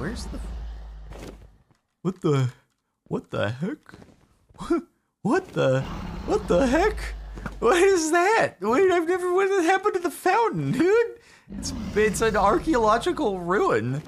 Where's the... What the heck? What the heck? What is that? Wait, I've never... What happened to the fountain, dude? It's an archaeological ruin.